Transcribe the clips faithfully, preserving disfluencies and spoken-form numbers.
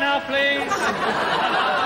out now, please.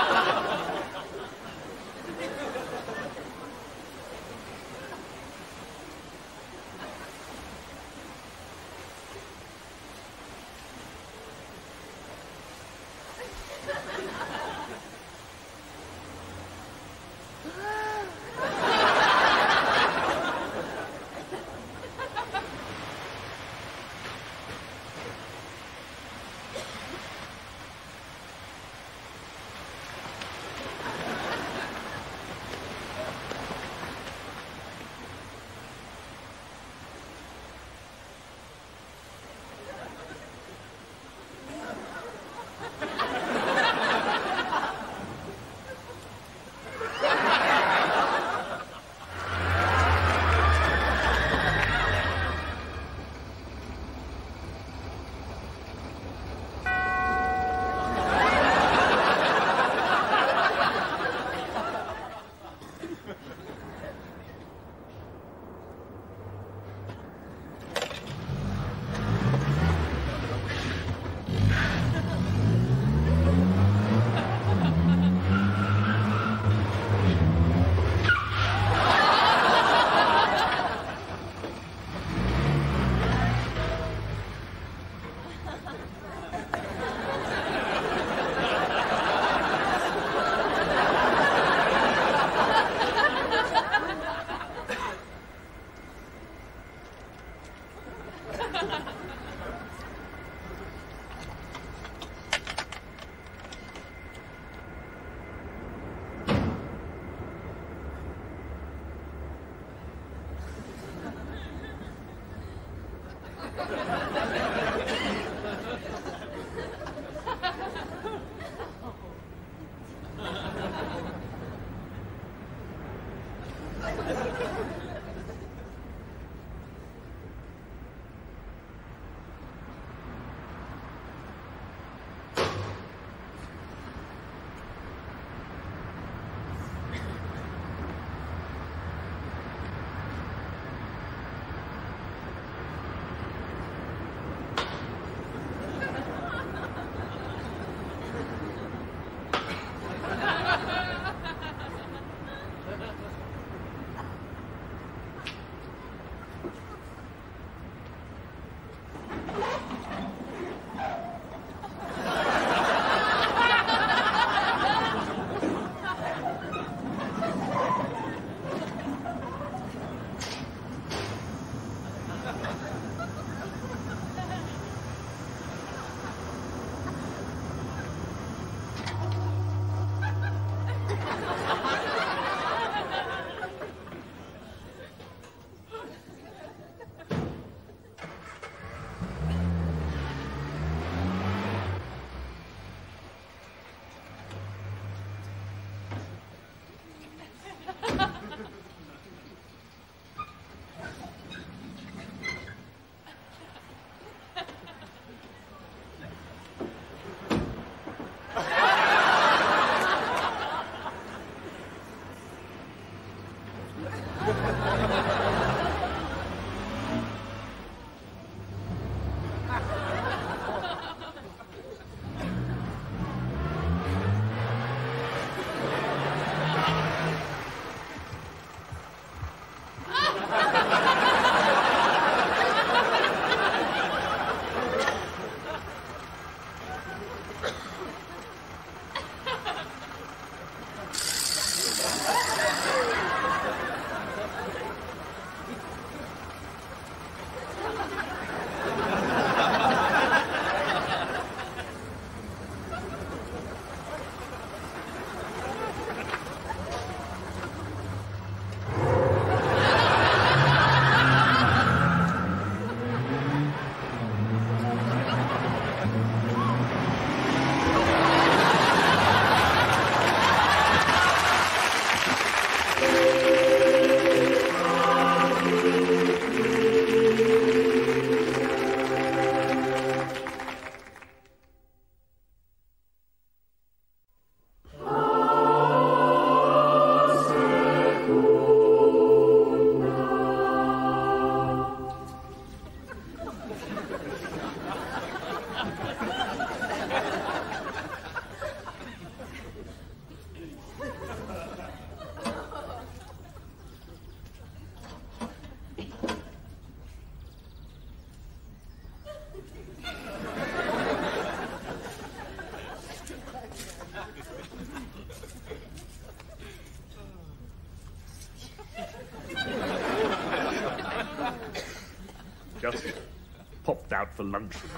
back for luncheon.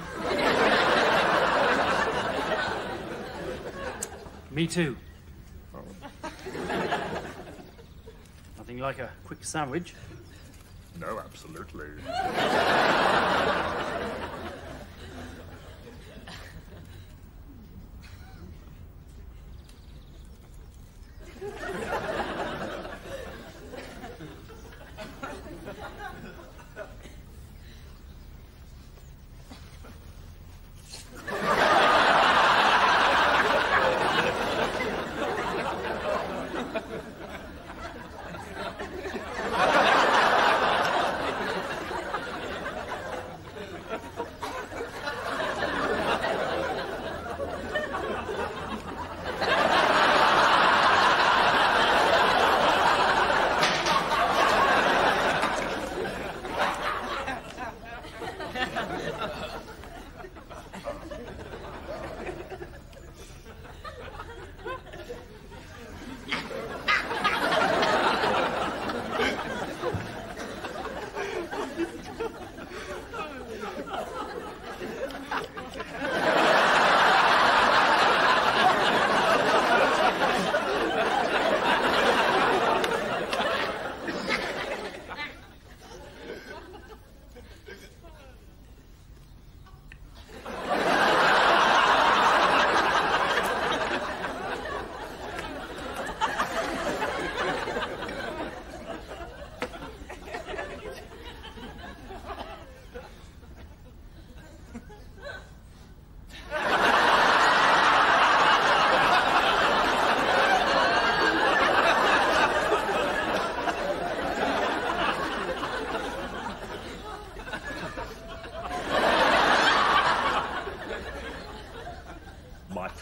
Me too. Oh. Nothing like a quick sandwich. No, absolutely.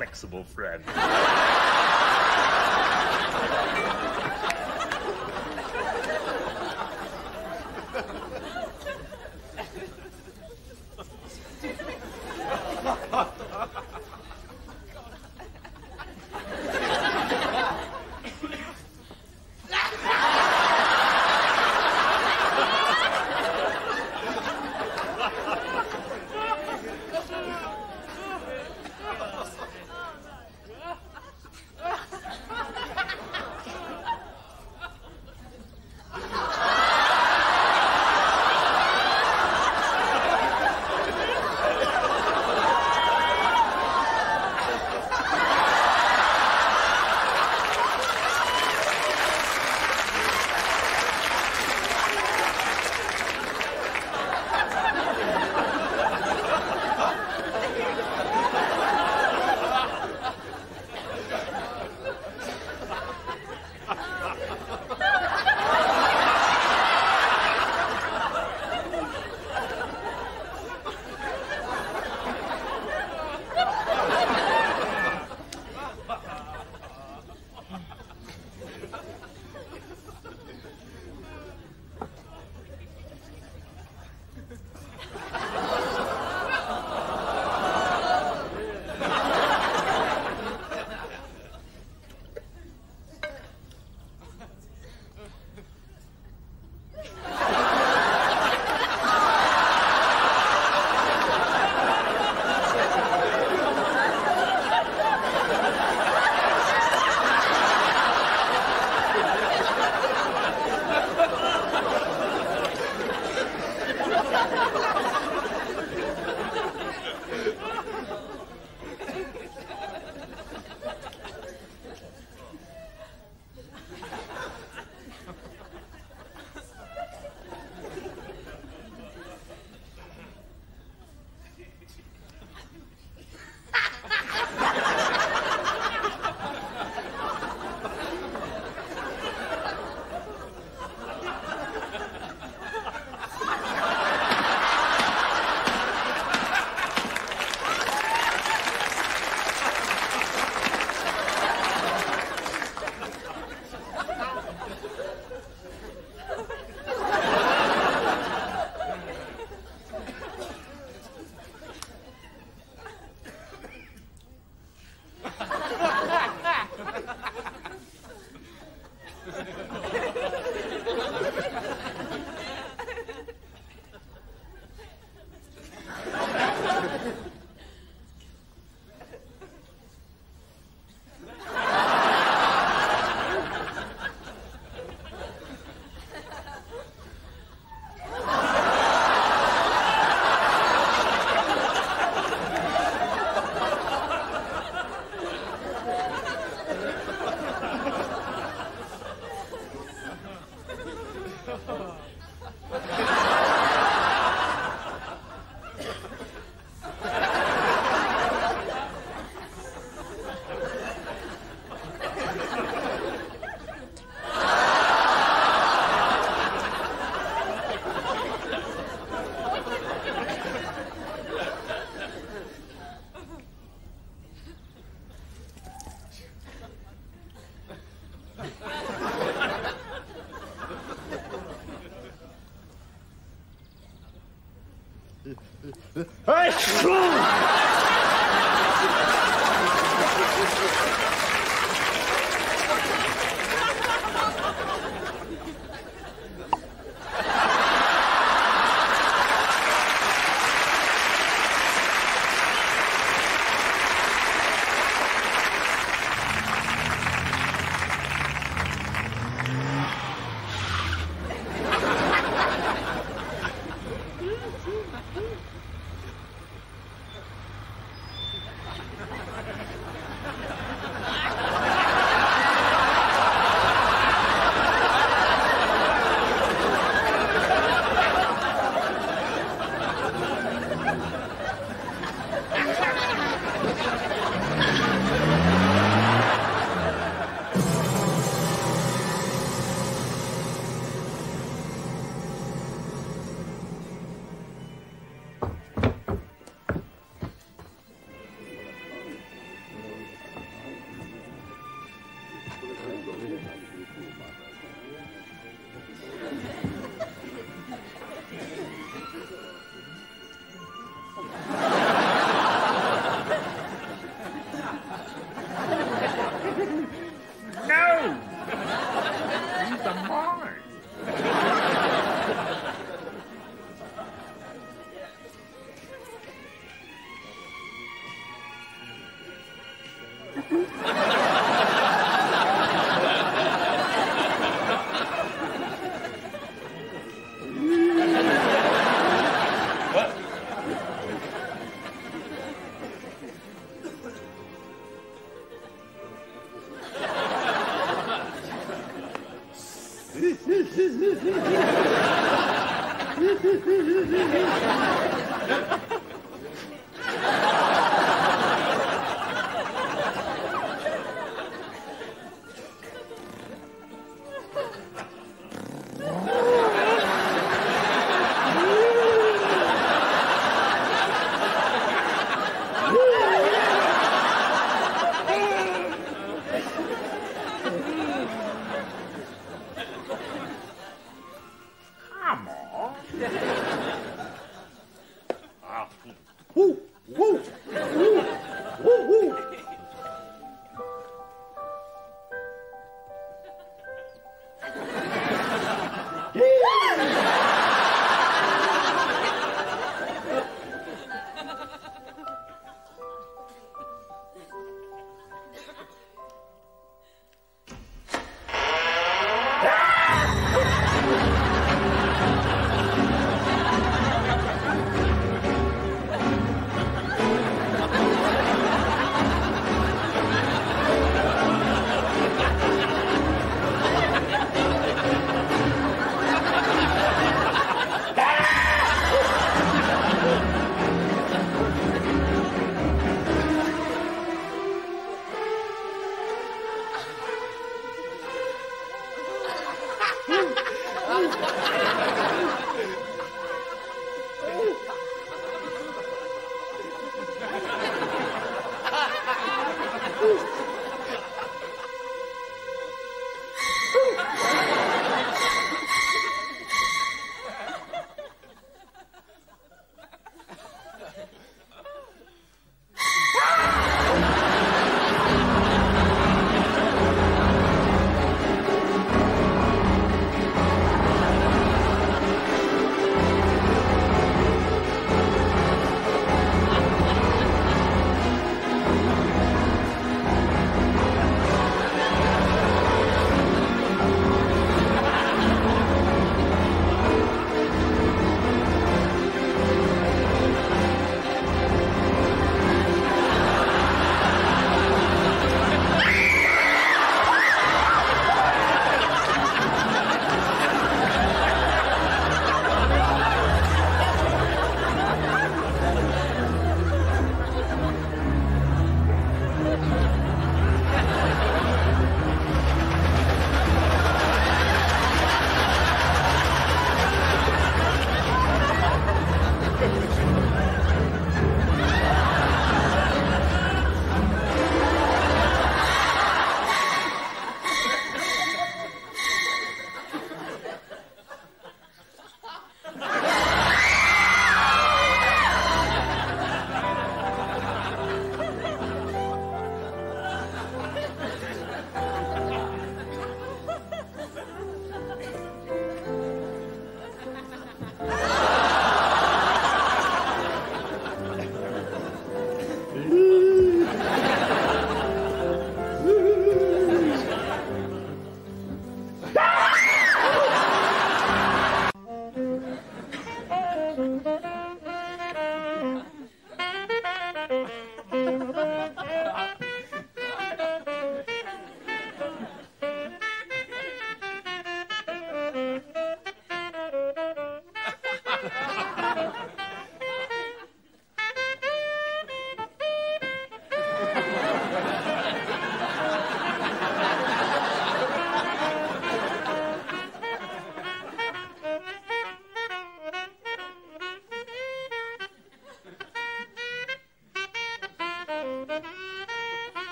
Flexible friend. Ай, шум!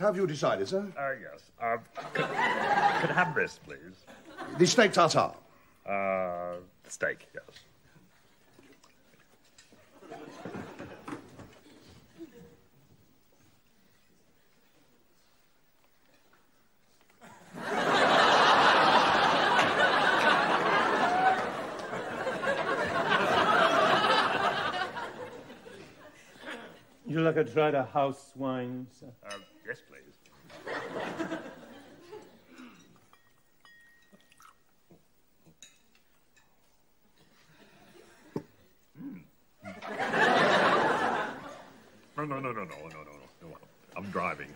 Have you decided, sir? Uh, yes. Uh, could, could I have this, please? The steak tartare. Uh, steak, yes. You like a tried a house wine, sir? Uh, Yes, please. No, no, no, no, no, no, no, no, no. I'm driving.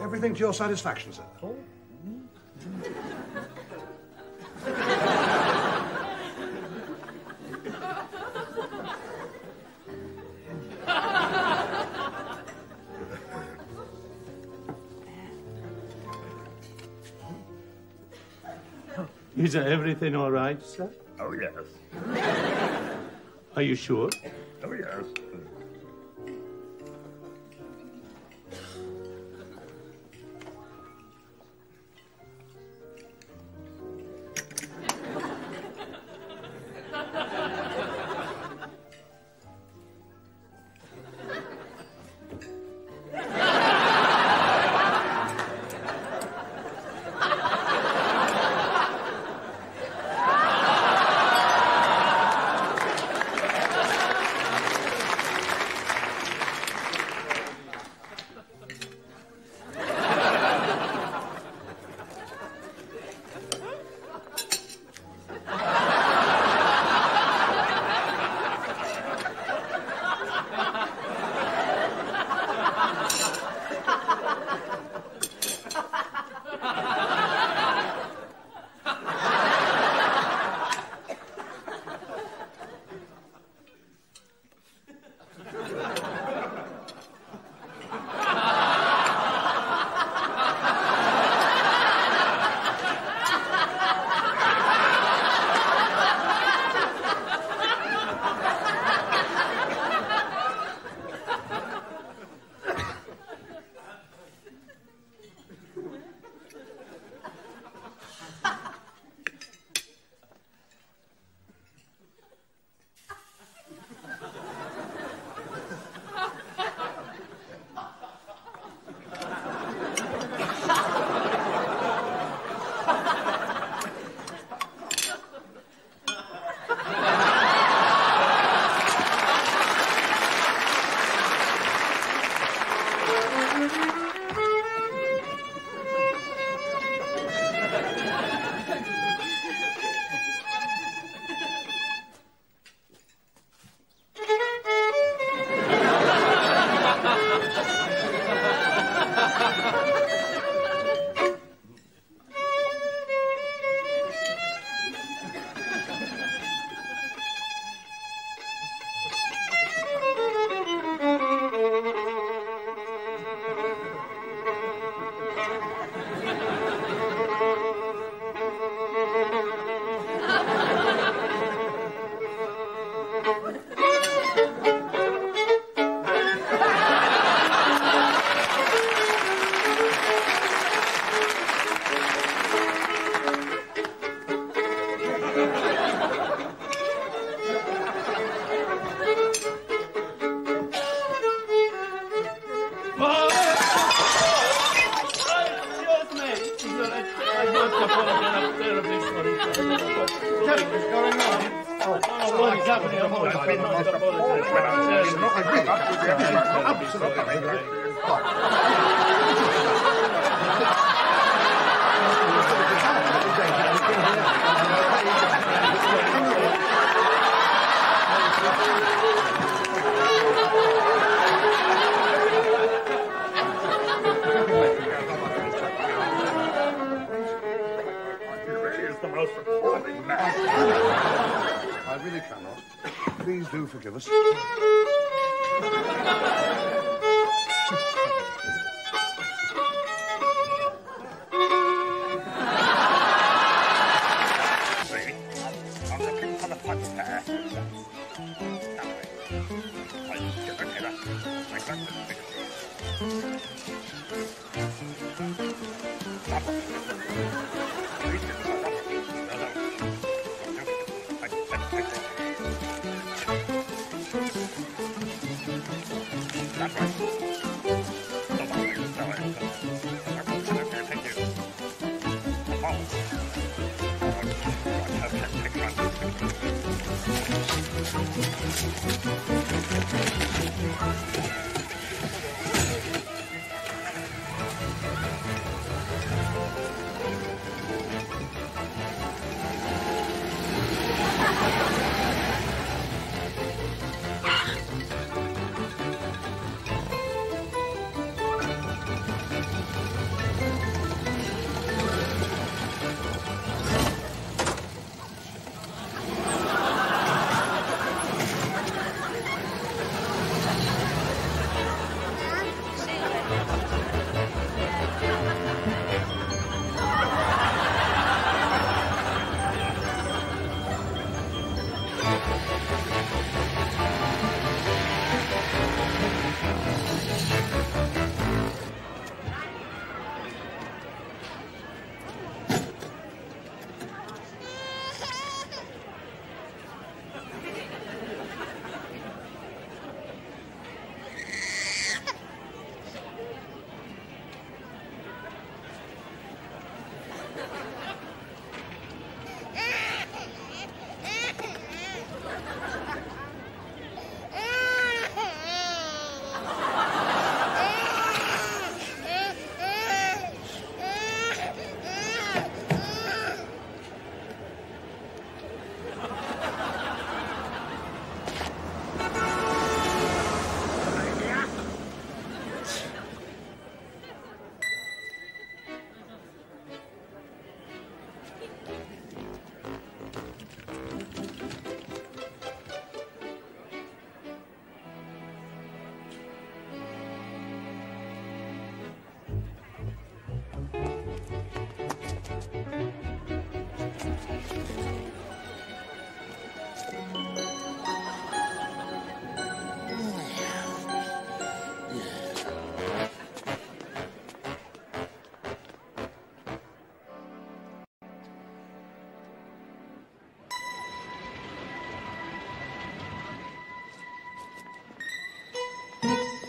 Everything to your satisfaction, sir. Oh. Is everything all right, sir? Oh, yes. Are you sure? Oh, yes.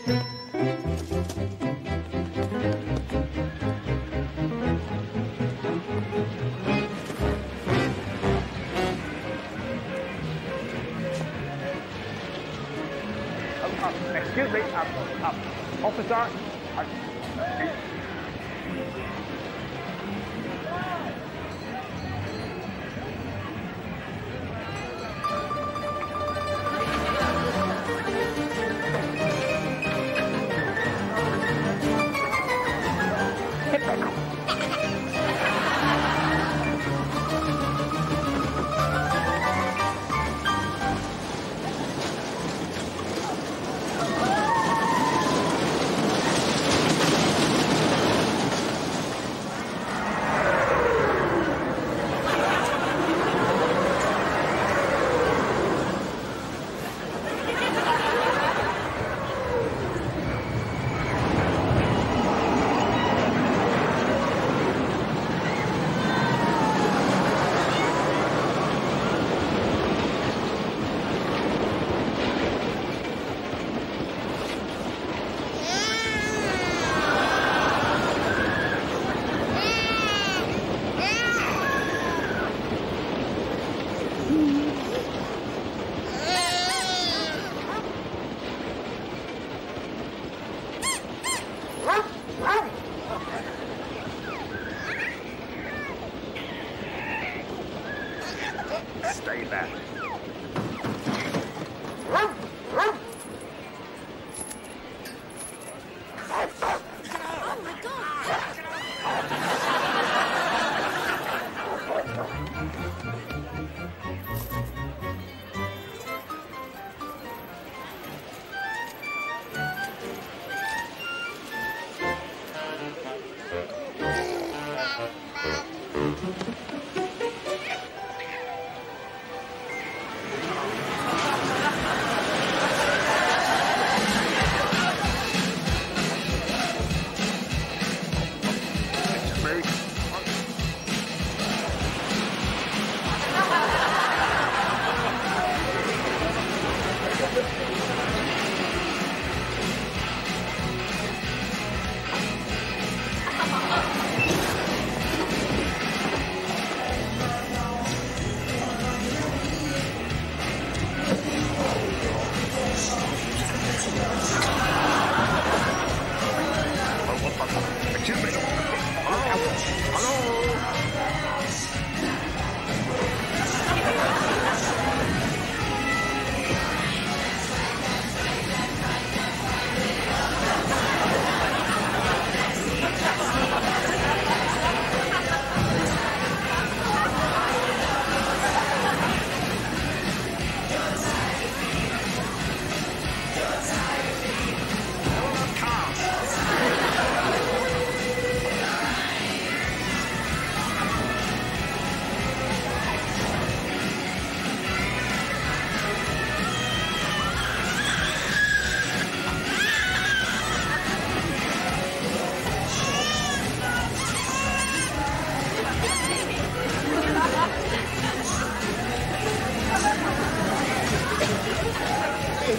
Up, excuse me, up, up. Officer, up. Stay back.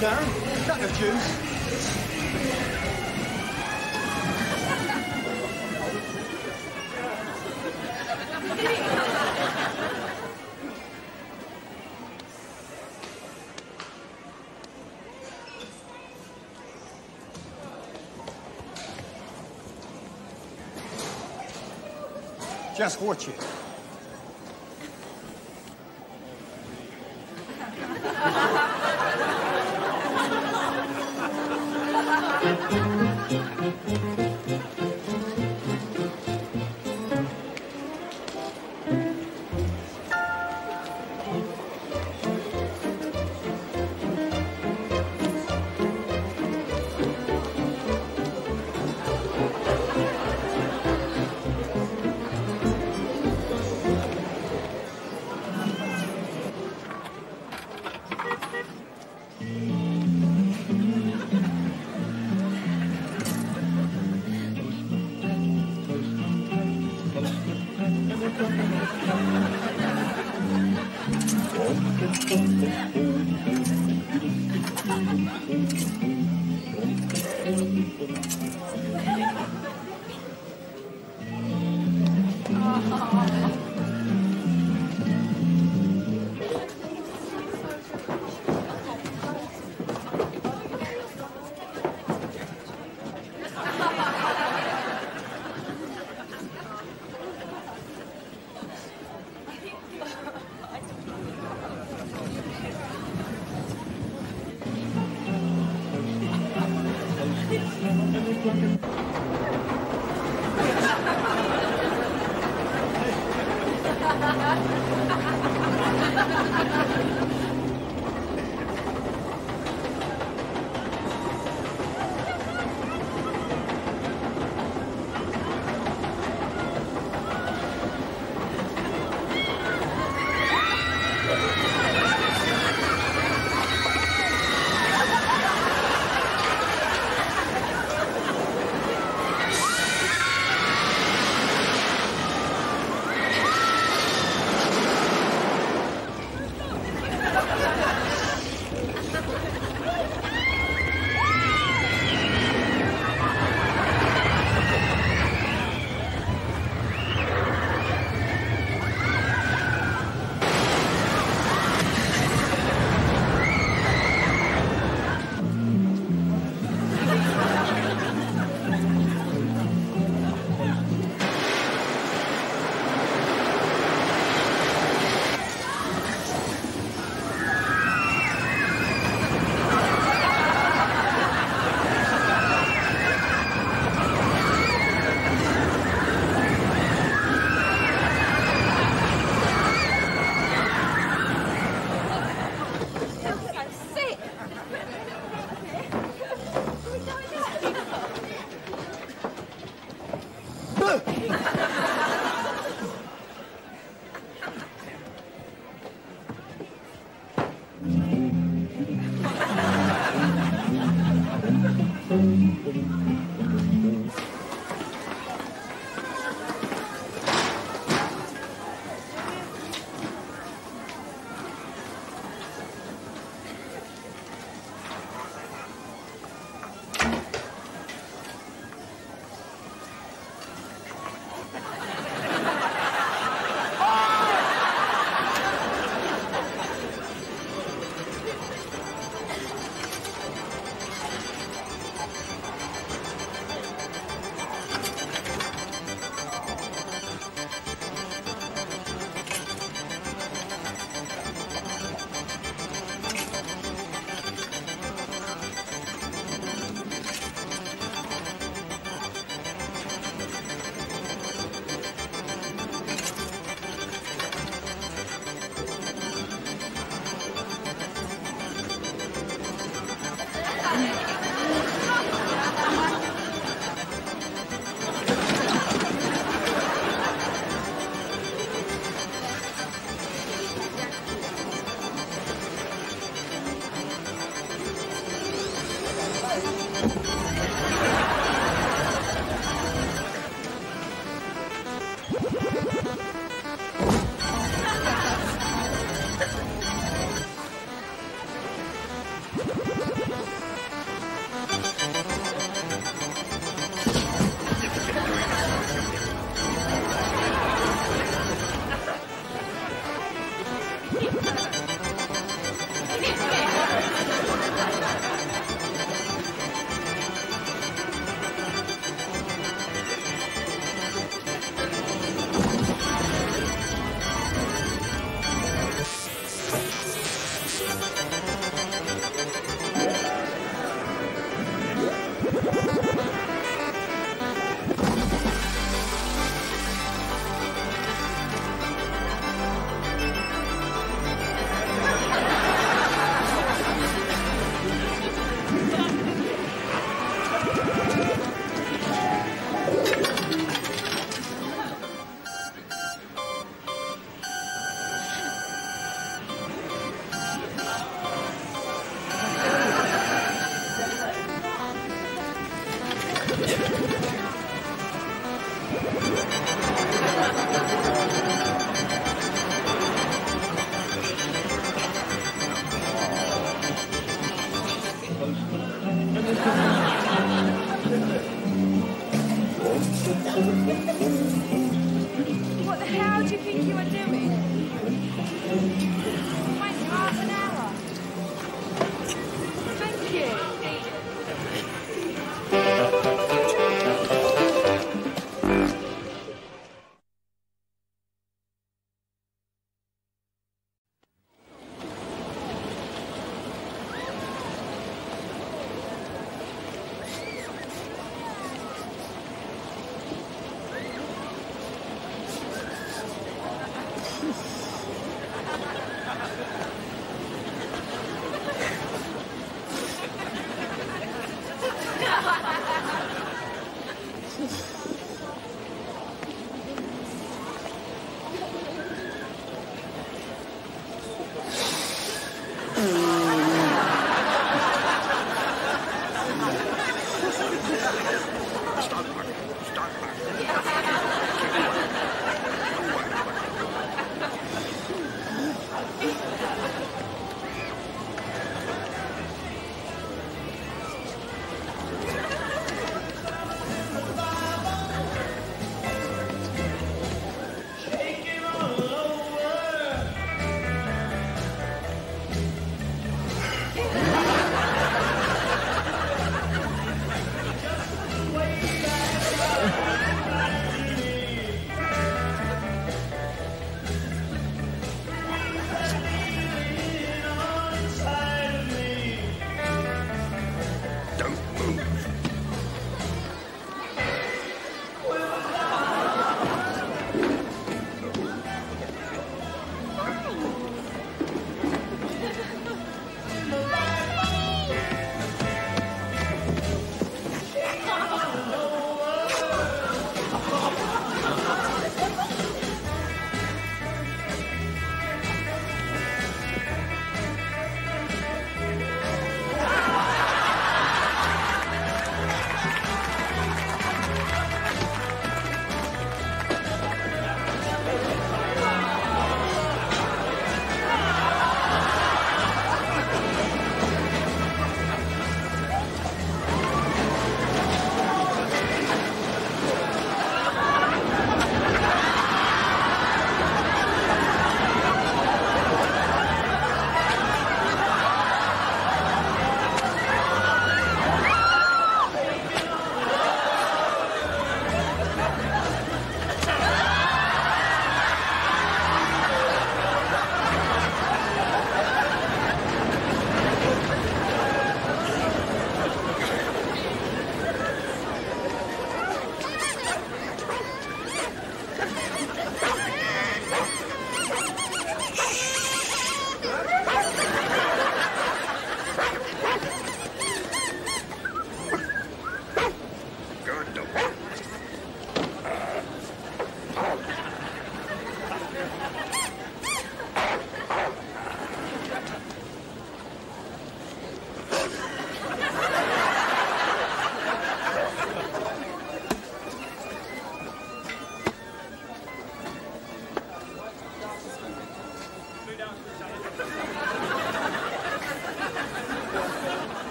Darren, is that enough juice? Just watch it. Thank you. Thank you. What the hell do you think you are doing? Mine's half an hour. Thank you.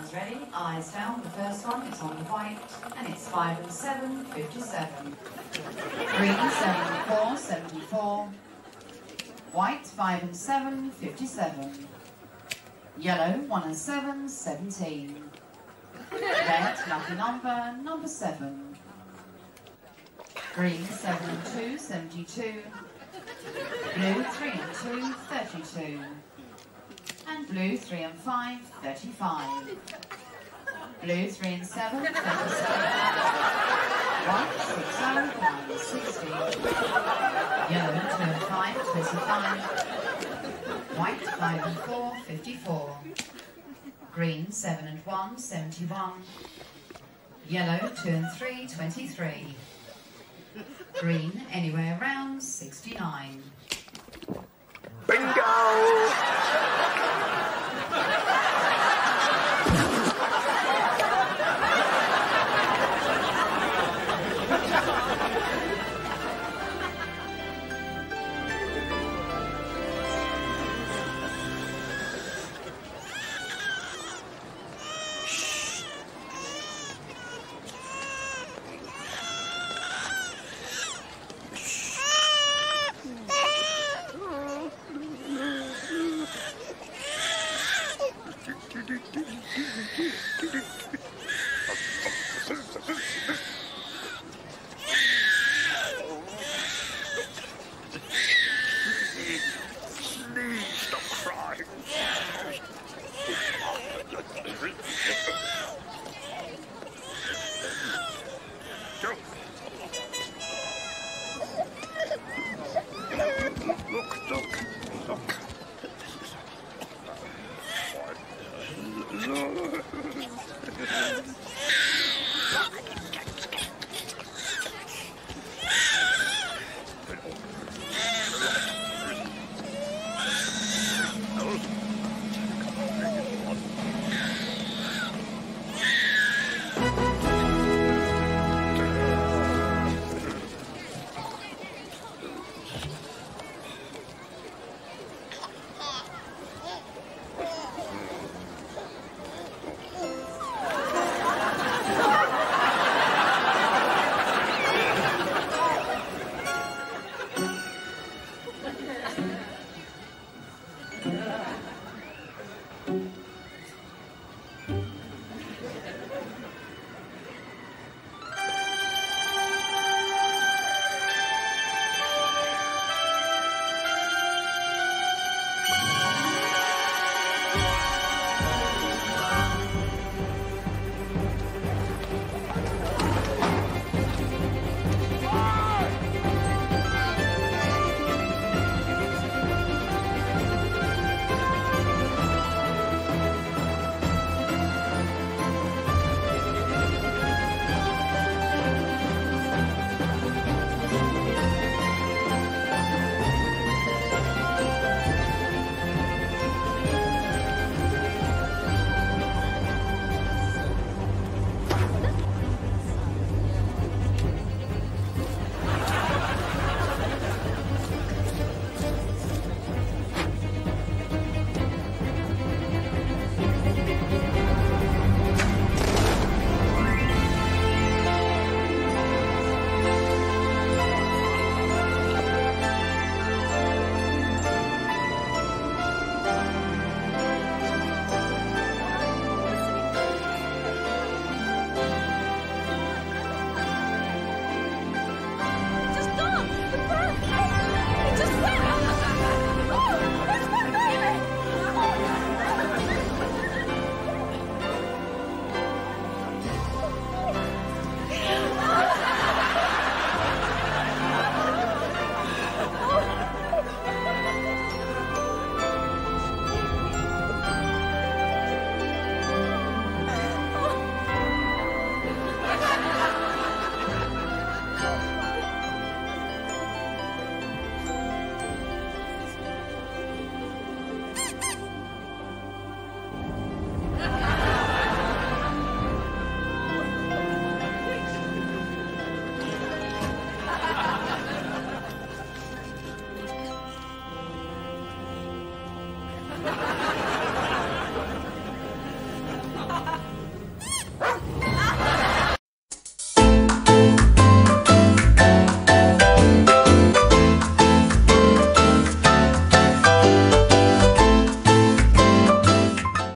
one's ready. Eyes down. The first one is on the white, and it's five and seven, fifty-seven. Green, seventy-four, seventy-four. White, five and seven, fifty-seven. Yellow, one and seven, seventeen. Red, lucky number, number seven. Green, seven and two, seventy-two. Blue, three and two, thirty-two. And blue, three and five, thirty-five. Blue, three and seven, thirty-seven. White, six and one, sixty. Yellow, two and five, twenty-five. White, five and four, fifty-four. Green, seven and one, seventy-one. Yellow, two and three, twenty-three. Green, anywhere around, sixty-nine. Bingo! Ha ha!